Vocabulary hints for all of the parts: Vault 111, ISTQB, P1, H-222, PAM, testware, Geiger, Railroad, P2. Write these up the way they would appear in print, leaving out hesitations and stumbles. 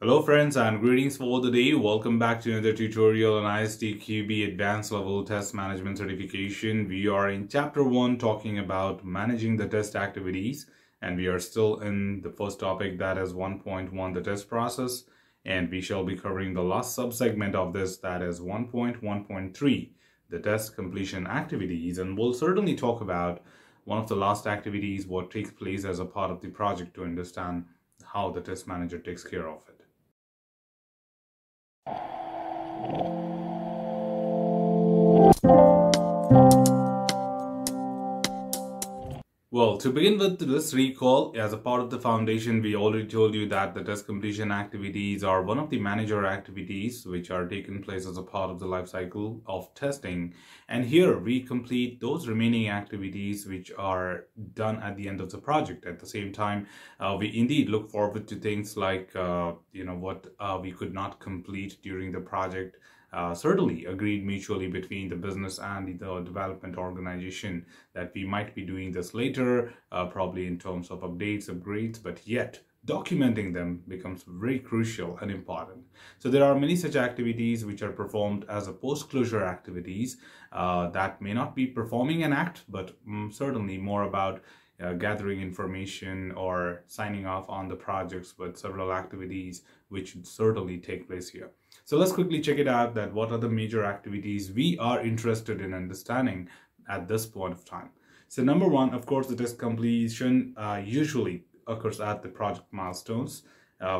Hello friends and greetings for the day. Welcome back to another tutorial on ISTQB Advanced Level Test Management Certification. We are in Chapter 1 talking about managing the test activities, and we are still in the first topic, that is 1.1, the test process, and we shall be covering the last subsegment of this, that is 1.1.3, the test completion activities, and we'll certainly talk about one of the last activities, what takes place as a part of the project to understand how the test manager takes care of it. Well, to begin with, let's recall, as a part of the foundation, we already told you that the test completion activities are one of the manager activities which are taken place as a part of the life cycle of testing. And here we complete those remaining activities which are done at the end of the project. At the same time, we indeed look forward to things like, what we could not complete during the project. Certainly agreed mutually between the business and the development organization that we might be doing this later, probably in terms of updates, upgrades, but yet documenting them becomes very crucial and important. So there are many such activities which are performed as a post-closure activities that may not be performing an act, but certainly more about gathering information or signing off on the projects, with several activities which should certainly take place here. So let's quickly check it out that what are the major activities we are interested in understanding at this point of time. So number one, of course, the test completion usually occurs at the project milestones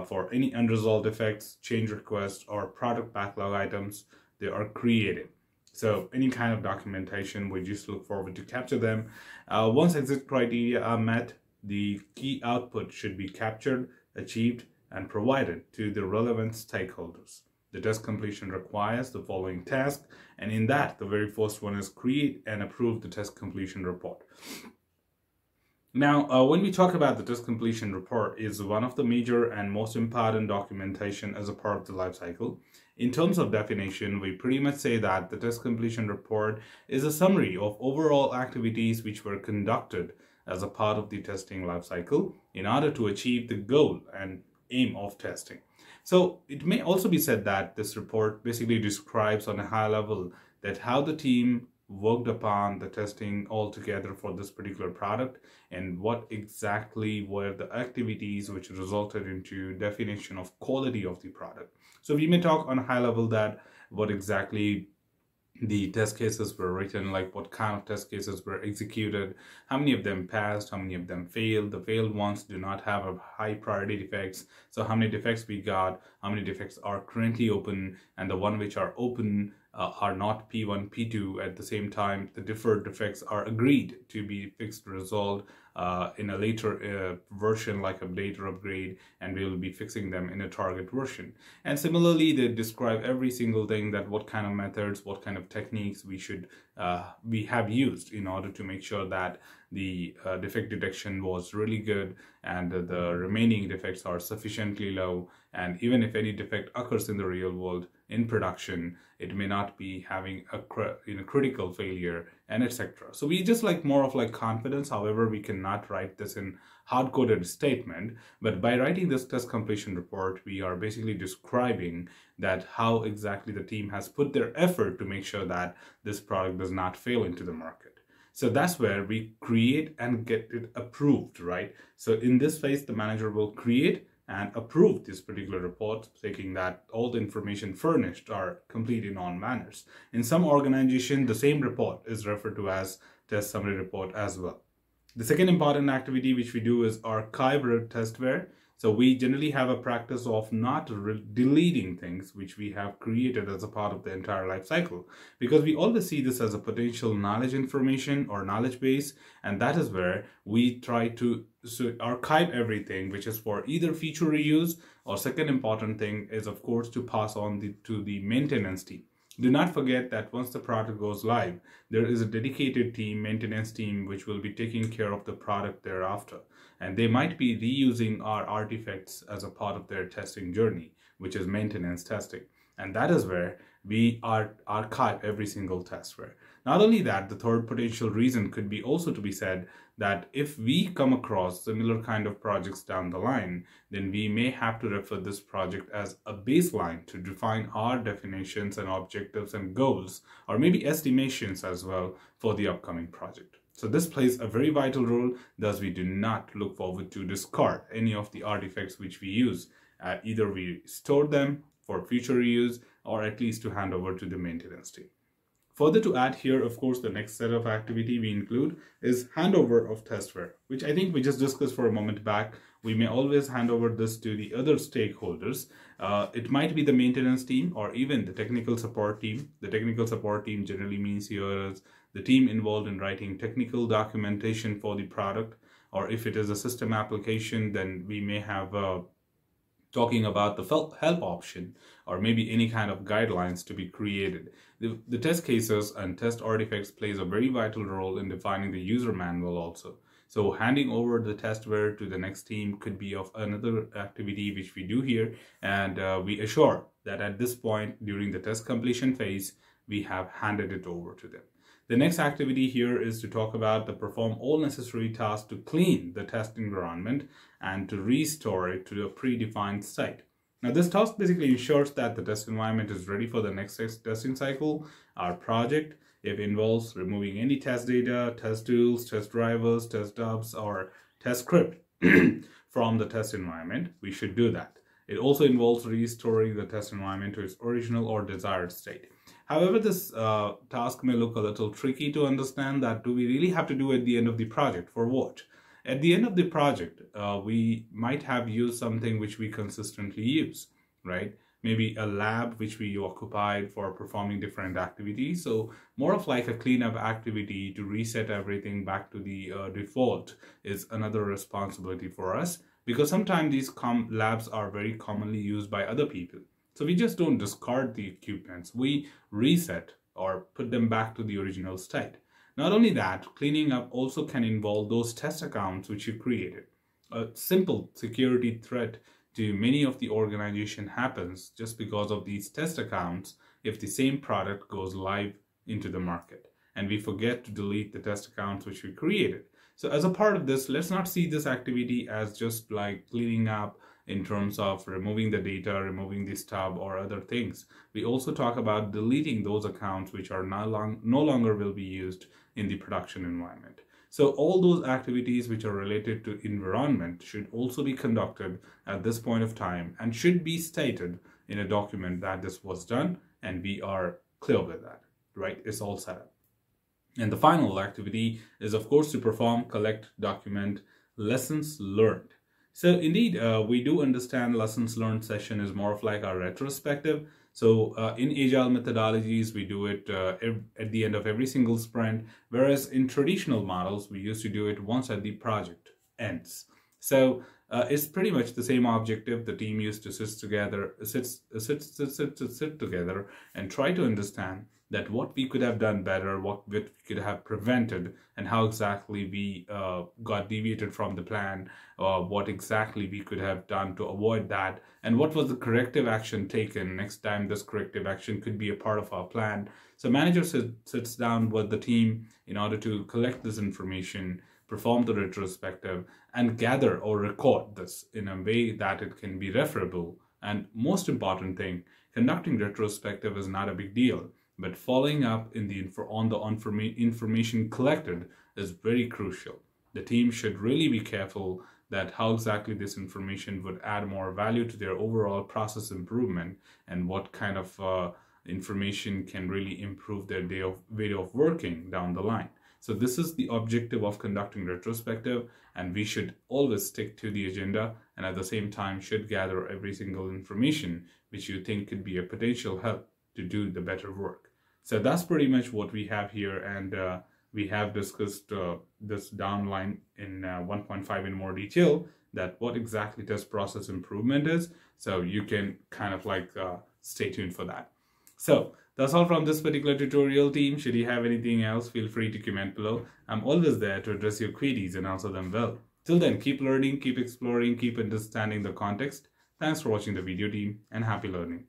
for any unresolved effects, change requests, or product backlog items, they are created. So any kind of documentation, we just look forward to capture them. Once exit criteria are met, the key output should be captured, achieved, and provided to the relevant stakeholders. The test completion requires the following task, and in that, the very first one is create and approve the test completion report. Now, when we talk about the test completion report, is one of the major and most important documentation as a part of the life cycle. In terms of definition, we pretty much say that the test completion report is a summary of overall activities which were conducted as a part of the testing life cycle in order to achieve the goal and aim of testing. So it may also be said that this report basically describes on a high level that how the team worked upon the testing altogether for this particular product, and what exactly were the activities which resulted into definition of quality of the product. So we may talk on a high level that what exactly the test cases were written, like what kind of test cases were executed, how many of them passed, how many of them failed, the failed ones do not have a high priority defects, so how many defects we got, how many defects are currently open, and the one which are open are not P1, P2. At the same time, the deferred defects are agreed to be fixed, resolved in a later version, like update or upgrade, and we will be fixing them in a target version. And similarly, they describe every single thing, that what kind of methods, what kind of techniques we should we have used in order to make sure that the defect detection was really good, and the remaining defects are sufficiently low, and even if any defect occurs in the real world in production, it may not be having a critical failure, and etc. So we just like more of like confidence. However, we cannot write this in hard-coded statement, but by writing this test completion report, we are basically describing that how exactly the team has put their effort to make sure that this product does not fail into the market. So that's where we create and get it approved, right? So in this phase, the manager will create and approve this particular report, taking that all the information furnished are complete in all manners. In some organization, the same report is referred to as test summary report as well. The second important activity which we do is archive testware. So we generally have a practice of not deleting things which we have created as a part of the entire life cycle, because we always see this as a potential knowledge information or knowledge base, and that is where we try to archive everything which is for either future reuse, or second important thing is of course to pass on to the maintenance team. Do not forget that once the product goes live, there is a dedicated team, maintenance team, which will be taking care of the product thereafter. And they might be reusing our artifacts as a part of their testing journey, which is maintenance testing. And that is where we archive every single test where. Not only that, the third potential reason could be also to be said that if we come across similar kind of projects down the line, then we may have to refer this project as a baseline to define our definitions and objectives and goals, or maybe estimations as well for the upcoming project. So this plays a very vital role, thus we do not look forward to discard any of the artifacts which we use. Either we store them for future reuse or at least to hand over to the maintenance team. Further to add here, of course, the next set of activity we include is handover of testware, which I think we just discussed for a moment back. We may always hand over this to the other stakeholders. It might be the maintenance team or even the technical support team. The technical support team generally means here is the team involved in writing technical documentation for the product, or if it is a system application, then we may have talking about the help option or maybe any kind of guidelines to be created. The test cases and test artifacts plays a very vital role in defining the user manual also. So handing over the testware to the next team could be of another activity which we do here, and we assure that at this point during the test completion phase, we have handed it over to them. The next activity here is to talk about the perform all necessary tasks to clean the test environment and to restore it to a predefined state. Now this task basically ensures that the test environment is ready for the next testing cycle. Our project, if involves removing any test data, test tools, test drivers, test stubs, or test script from the test environment, we should do that. It also involves restoring the test environment to its original or desired state. However, this task may look a little tricky to understand that do we really have to do at the end of the project for what? At the end of the project, we might have used something which we consistently use, right? Maybe a lab which we occupied for performing different activities. So more of like a cleanup activity to reset everything back to the default is another responsibility for us, because sometimes these labs are very commonly used by other people. So we just don't discard the equipments, we reset or put them back to the original state. Not only that, cleaning up also can involve those test accounts which you created. A simple security threat to many of the organization happens just because of these test accounts if the same product goes live into the market and we forget to delete the test accounts which we created. So as a part of this, let's not see this activity as just like cleaning up in terms of removing the data, removing the stub or other things. We also talk about deleting those accounts which are no longer will be used in the production environment. So all those activities which are related to environment should also be conducted at this point of time and should be stated in a document that this was done and we are clear with that, right? It's all set up. And the final activity is of course to perform, collect, document lessons learned. So indeed, we do understand lessons learned session is more of like our retrospective. So in agile methodologies, we do it at the end of every single sprint, whereas in traditional models, we used to do it once at the project ends. So it's pretty much the same objective. The team used to sit together and try to understand that what we could have done better, what we could have prevented, and how exactly we got deviated from the plan, what exactly we could have done to avoid that, and what was the corrective action taken next time this corrective action could be a part of our plan. So manager sits down with the team in order to collect this information, perform the retrospective, and gather or record this in a way that it can be referable. And most important thing, conducting retrospective is not a big deal, but following up on the information collected is very crucial. The team should really be careful that how exactly this information would add more value to their overall process improvement and what kind of information can really improve their way of working down the line. So this is the objective of conducting retrospective, and we should always stick to the agenda and at the same time should gather every single information which you think could be a potential help to do the better work. So that's pretty much what we have here, and we have discussed this downline in 1.5 in more detail, that what exactly test process improvement is. So you can kind of like stay tuned for that. So that's all from this particular tutorial, team. Should you have anything else, feel free to comment below. I'm always there to address your queries and answer them well. Till then, keep learning, keep exploring, keep understanding the context. Thanks for watching the video, team, and happy learning.